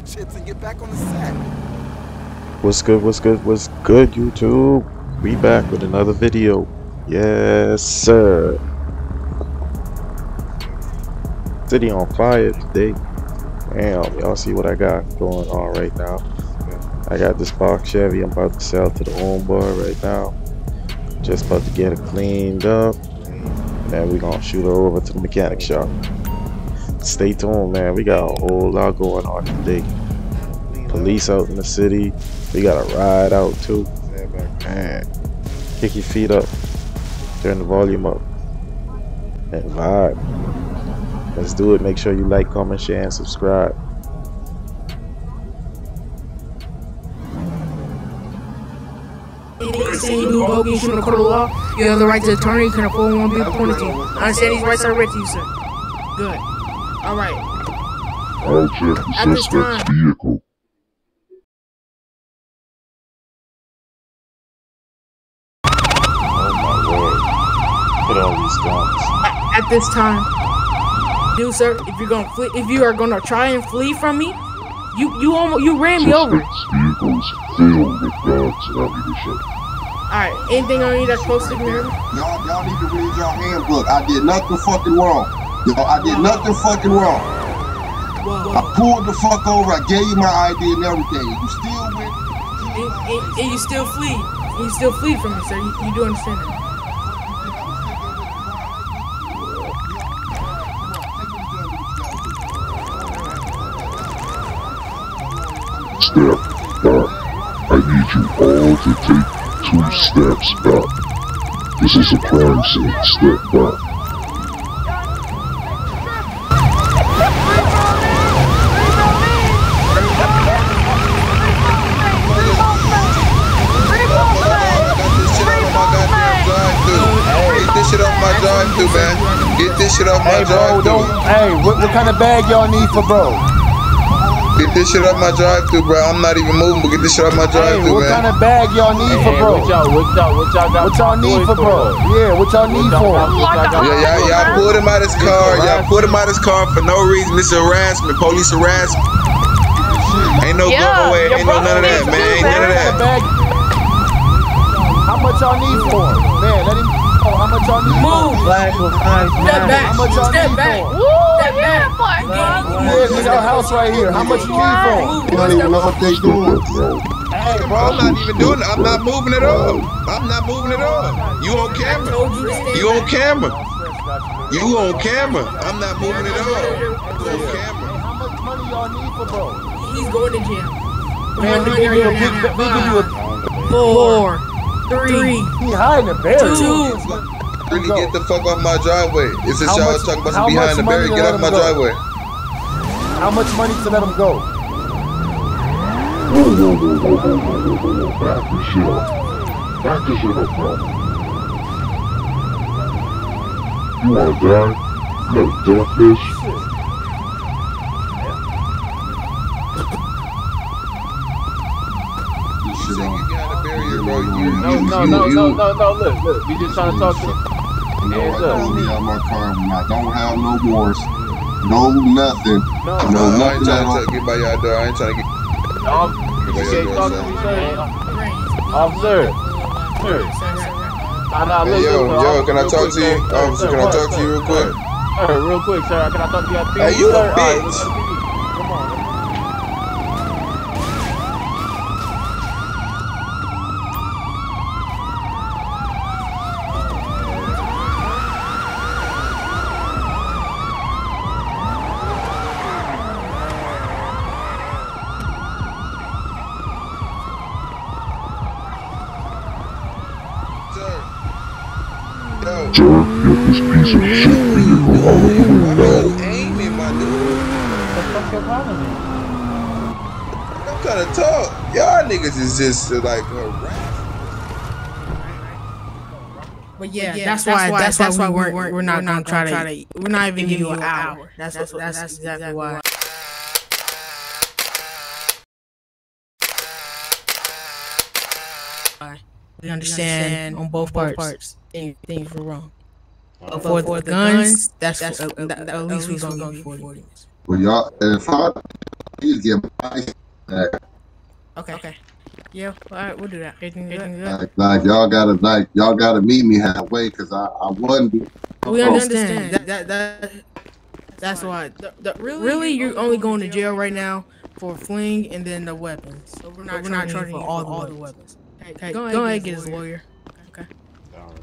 oil chips and get back on the set. What's good, what's good, what's good, YouTube? We back with another video. Yes, sir. City on fire today. Damn, y'all see what I got going on right now. I got this box Chevy I'm about to sell to the own bar right now. Just about to get it cleaned up. And then we're gonna shoot her over to the mechanic shop. Stay tuned, man. We got a whole lot going on today. Police out in the city. We got a ride out too. Man, kick your feet up. Turn the volume up. And vibe. Let's do it. Make sure you like, comment, share, and subscribe. Say you do bogeys, you in the court of law, you have the right to attorney, you can afford one big penalty. I understand these rights are read to you, sir. Good. Alright. All check the suspect's vehicle. Oh my lord. Look at all these guns. At this time, dude, sir, if you are gonna try and flee from me, you ran me over. Vehicles filled with guns and ammunition. Alright, anything on you that's posted in here? Y'all need to read your handbook. I did nothing fucking wrong. Y'all, I did nothing fucking wrong. Whoa. I pulled the fuck over, I gave you my ID and everything. You still went. And you still flee. You still flee from me, sir. You do understand that. Step back. I need you all to take 2 steps back. This is a crime scene. Step back. Get this shit off my drive-thru, man. Get this shit off my drive-thru. Hey, what kind of bag y'all need for bro? Get this shit off my drive-thru, bro. I'm not even moving, but get this shit off my drive-thru, man. Hey, what kind of bag y'all need for, bro? What y'all need for, bro? Yeah, what y'all need for? Yeah, y'all pulled him out his car. Y'all pulled him out his car for no reason. This is harassment, police harassment. Ain't no go away. Ain't no none of that, man. Ain't none of that. How much y'all need for? Man, let him know. How much y'all need for? Move. Step back. How much y'all need for? This is our house right here. How much you need for? They don't even know what they doing. Hey, bro, I'm not even doing it. I'm not moving at all. I'm not moving at all. You on camera. You on camera. You on camera. I'm not moving at all. You on camera. How much money y'all need for, bro? He's going to jail. Man, we give you a 4, 3. He hiding the barrel. 2. Really get the fuck off my driveway. It's just y'all talking about some behind the barrier. Get off my driveway. How much money to let him go? Back the shit up. Back the shit up, bro. You wanna die? You got a dead fish? This shit ain't get behind the barrier, bro. No, look. You just trying to talk to him. You know, I don't be out my car when I don't have no wars, no nothing, no nothing at all. I ain't trying to get by y'all door, I ain't trying to get by y'all door. Officer, hey, yo, can I talk to you? Officer, can I talk to you real quick? Alright, real quick, sir, can I talk to you at the PD? Hey, you a bitch! Sir, get this piece of shit vehicle out of the way now. I'm gonna talk. Y'all niggas is just like harassed. But yeah, that's why we're not even giving you an hour. That's exactly why. We understand on both parts. Things were wrong. For the guns, that's at least we're gonna get 40 minutes. Well, y'all, if I Please give my back. Okay. Yeah, all right, we'll do that. Like y'all gotta meet me halfway, cause I wouldn't. We understand that's why. Really, you're only going to jail right now for fleeing and then the weapons. So we're not charging you for all the weapons. Hey, go ahead and get his lawyer. Okay. All right.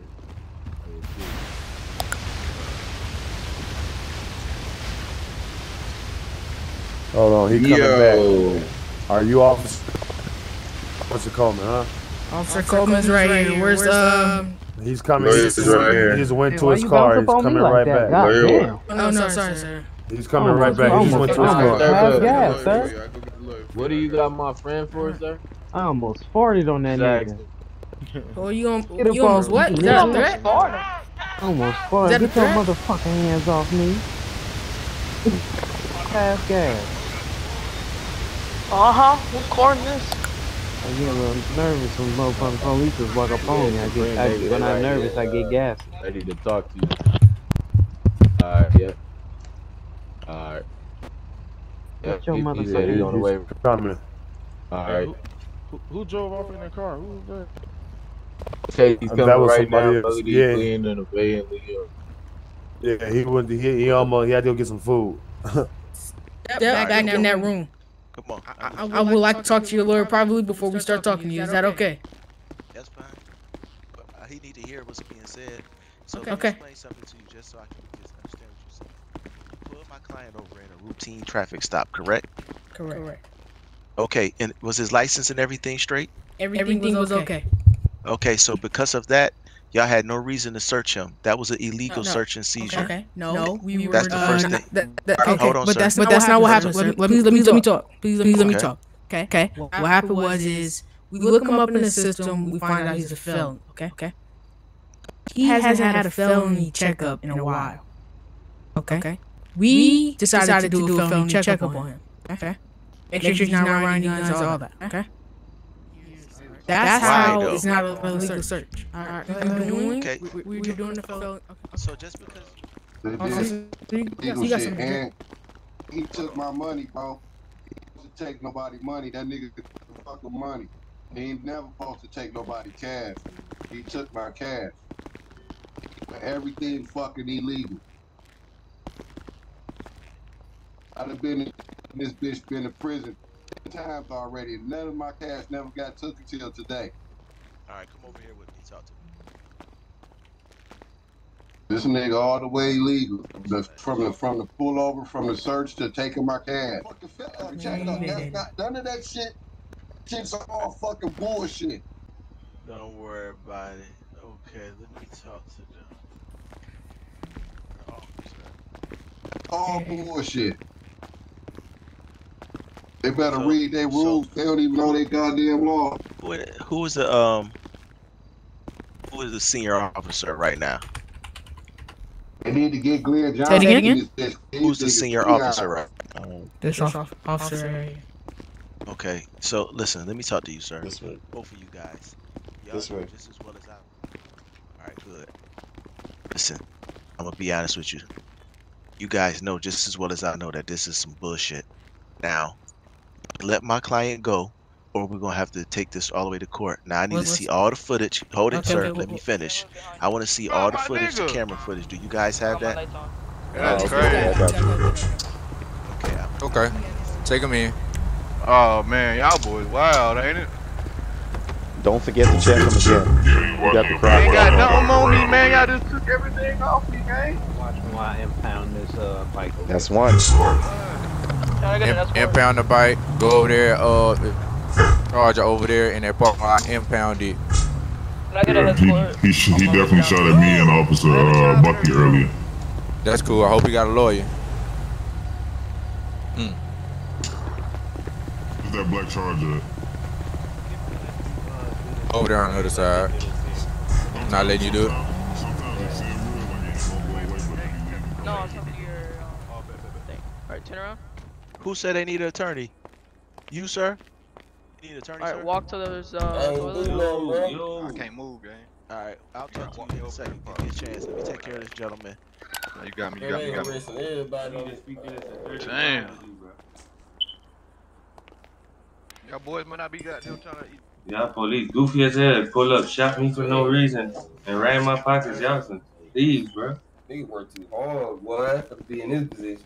Hold on, he coming back. Are you officer? Officer Coleman, huh? Officer Coleman's right here. Where's He's coming. He just went to his car. He's coming right back. Oh no, sorry, sir. He's coming right back. He just went to his car. Yeah, sir. What do you got my friend for, sir? I almost farted on that nigga. Oh, you almost what? Is that a threat? Almost farted. Get your motherfucking hands off me. Half gas. What's calling this? I get a little nervous when motherfucking police just walk up on me. When I'm nervous, I get gassed. I need to talk to you. Alright, yep. Alright. Yep, he said he's on the way. Alright. Who drove off in that car? Who was that? Okay, he's coming right now. Yeah. Yeah, he went. He almost. He had to go get some food. Step back in that room. Come on. I would like to talk to your lawyer privately before we start talking to you. Is that okay? That's fine. But he need to hear what's being said. So okay. Let me explain something to you just so I can just understand what you're saying. You pulled my client over in a routine traffic stop, correct? Correct. Okay, and was his license and everything straight? Everything was okay. Okay, so because of that, y'all had no reason to search him. That was an illegal search and seizure. Okay. No, we were. That's the first thing. Okay. Hold on, but that's not what happened. Let me talk. Please let me talk. Okay. What happened was we look him up in the system. We find out he's a felon. Okay. He hasn't had a felony checkup in a while. Okay. We decided to do a felony checkup on him. Okay. Make sure he's not running guns, all that. Okay. That's how it's not a legal search. Alright, we were doing the felony. So just because he got some and he took my money, bro. He didn't take nobody's money. That nigga took the fucking money. He ain't never supposed to take nobody's cash. He took my cash. Everything fucking illegal. I'd have been in this bitch, been in prison times already. None of my cash never got took until today. Alright, come over here with me. Talk to me. This nigga all the way illegal. From the pullover, from the search to taking my cash. Fucking felony checkup. That's not none of that shit. Shit's all fucking bullshit. Don't worry about it. Okay, let me talk to them. All bullshit. They better read their rules. They don't even know their goddamn law. Who is the senior officer right now? They need to get Glenn Johnson. Say it again? Who's the senior officer right now? This officer. Okay, so listen, let me talk to you, sir. This way. Both of you guys. Y'all know just as well as I. Alright, good. Listen, I'm gonna be honest with you. You guys know just as well as I know that this is some bullshit. Now, let my client go, or we're gonna have to take this all the way to court. Now I need to see all the footage. Hold it, sir. Let me finish. I want to see all the footage, the camera footage. Do you guys have that? Yeah, okay. Take him in. Oh man, y'all boys wild, ain't it? Don't forget to check him again. You got the crime. Ain't got nothing on me, man. I just took everything off me, gang. Watch while I impound this bike. That's one. Impound the bike, go over there, charger over there in that parking lot, impound it. Yeah, he definitely shot at me and Officer Bucky earlier. That's cool. I hope he got a lawyer. Where's that black charger at? Over there on the other side. Not letting you do it. No, I'm talking to your thing. Alright, turn around. Who said they need an attorney? You, sir? You need an attorney, sir? Alright, walk to those, I can't move, gang. Alright, I'll talk to you in a second. Give me a chance. Let me take care of this gentleman. You got me, you got me. Damn. Y'all boys might not be goddamn trying to eat. Y'all police goofy as hell. Pull up, shot me for no reason, and ran my pockets. Y'all some thieves, bro. They work too hard, boy, to be in this position.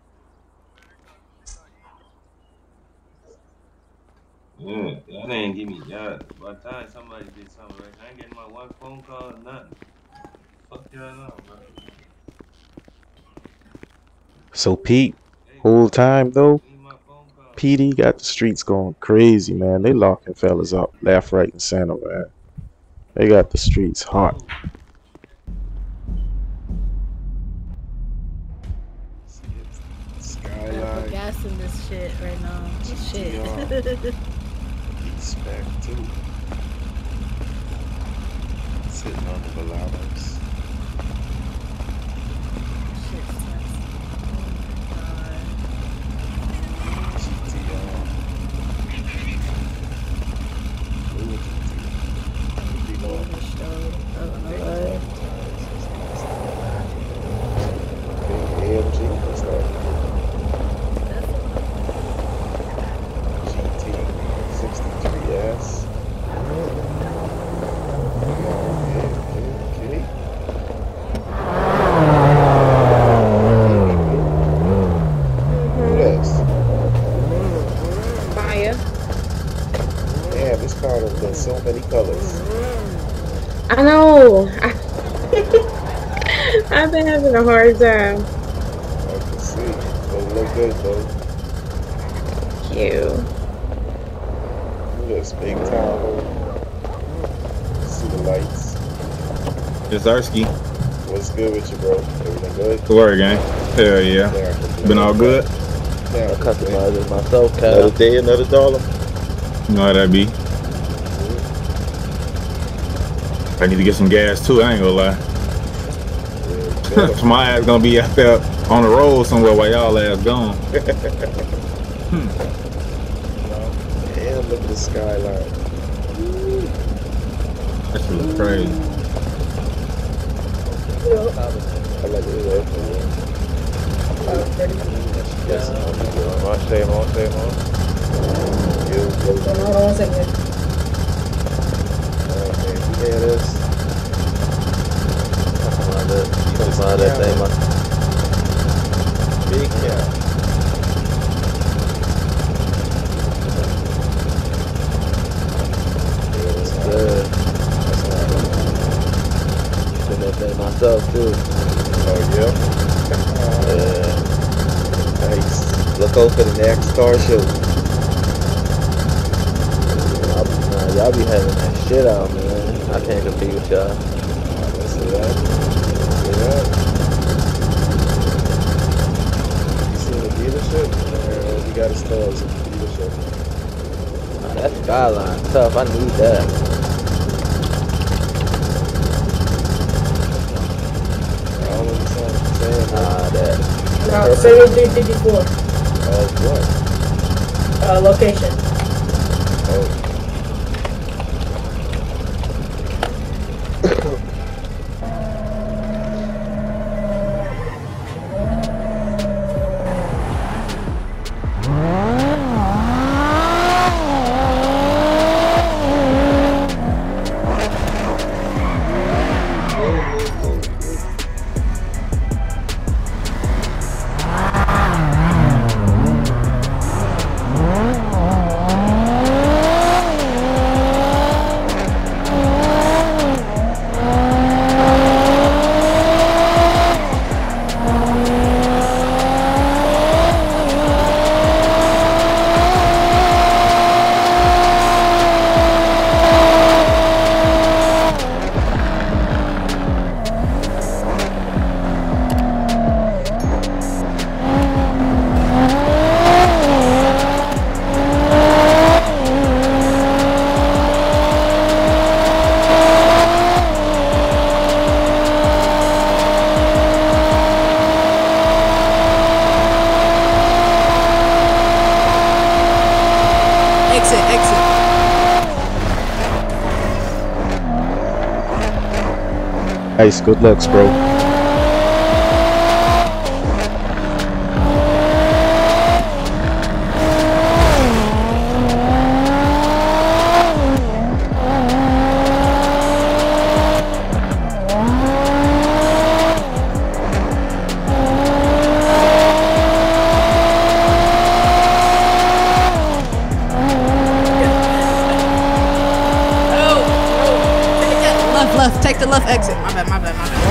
Yeah, y'all ain't give me jobs. By the time somebody did something right, I ain't getting my one phone call or nothing. Fuck y'all up, bro. So Pete, whole time though, PD got the streets going crazy, man. They locking fellas up left, right, and center, man. They got the streets hot. Skyline. Gas in this shit right now. Shit. Spec too. Sitting on the Volados. Shit sucks. Oh my God. GTR. A hard time. I can see. They look good though. Thank you. Look at this big town. See the lights. It's Arsky. What's good with you, bro? Everything good? Good work, gang. Hell yeah. Been all good? Yeah, I customized it myself. Another day, another dollar. You know how that be. I need to get some gas too, I ain't gonna lie. So my ass gonna be out there on the road somewhere while y'all ass gone. Damn, look at the skyline. That shit look crazy. I like the way it. I'll stay on, stay on. Hold on 1 second. Okay, yeah, this. That thing, man. Big cow. It was good. I did that thing myself too. Oh yeah. Yeah. Nice. Look out for the next car show. Y'all be having that shit out, man. I can't compete with y'all. Let's see that. You gotta start with some leadership. Nah, that skyline tough. I need that. I don't know what you're saying. Nah, that. No, 7354. What? Location. Nice, good looks, bro. Take the left exit. My bad, my bad, my bad.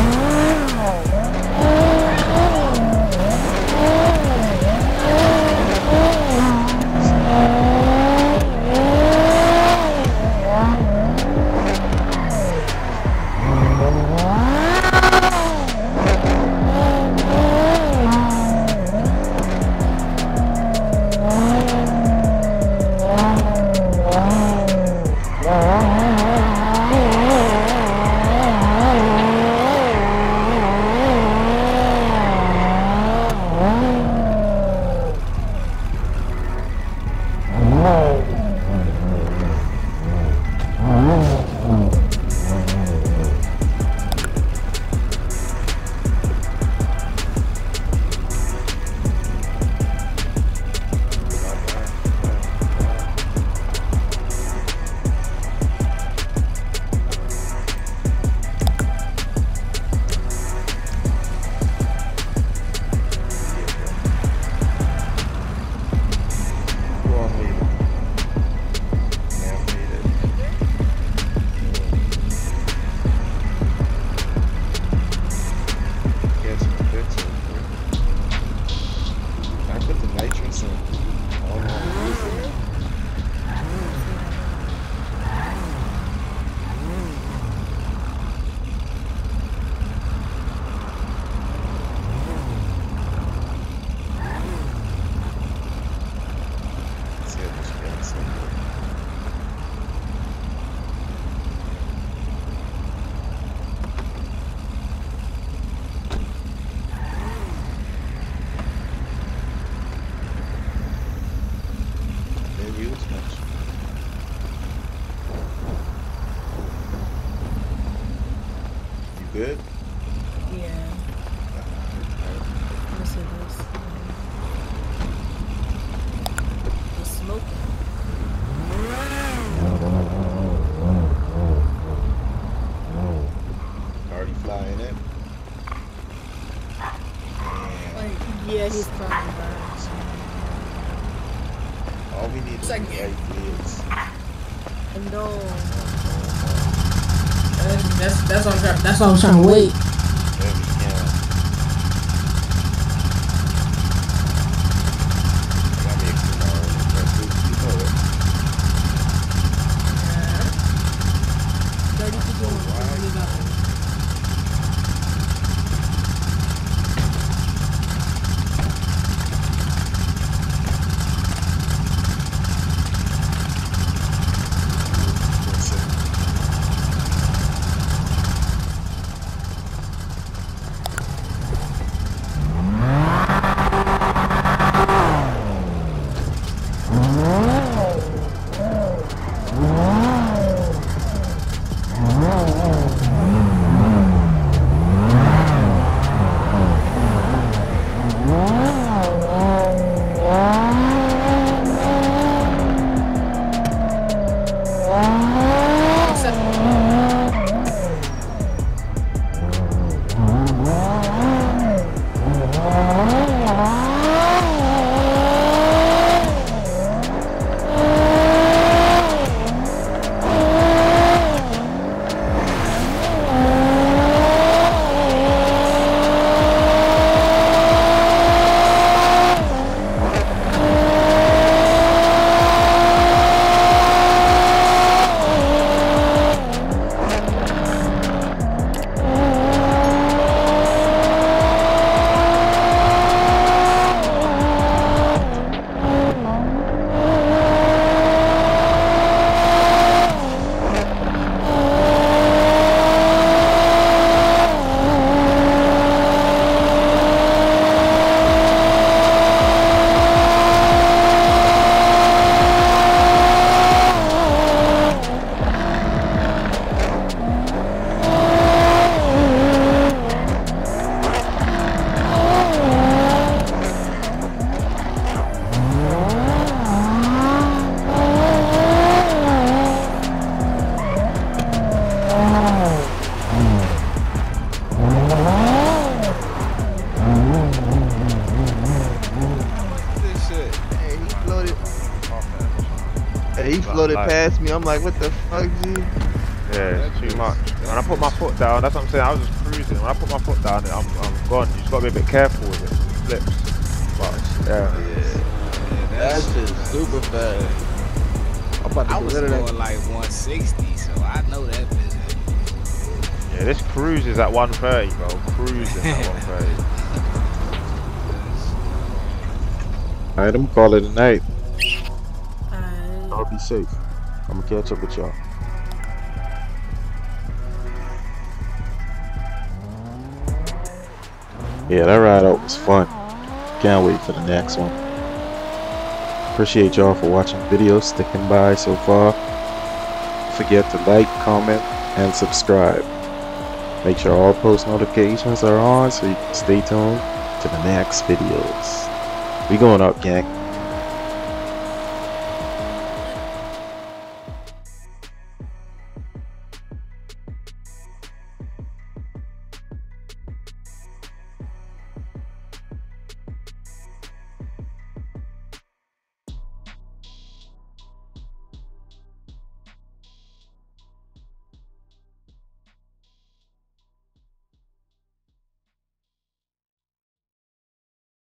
Good? Yeah. What's it is? The smoke. Already flying in. Like, yeah, he's flying birds. All we need is ideas. No. That's what I'm trying. That's what I'm trying to wait. He floated past me. I'm like, what the fuck, G? Yeah, it's too much. When I put my foot down, that's what I'm saying. I was just cruising. When I put my foot down, I'm gone. You just gotta be a bit careful with it. It flips. But yeah, that's just super fast. I was going like 160, so I know that business. Yeah, this cruise is at 130, bro. Cruising at 130. Alright, I'm calling it a night. I'll be safe. I'm gonna catch up with y'all. Yeah, that ride out was fun. Can't wait for the next one. Appreciate y'all for watching videos, sticking by so far. Don't forget to like, comment, and subscribe. Make sure all post notifications are on so you can stay tuned to the next videos. We going up, gang.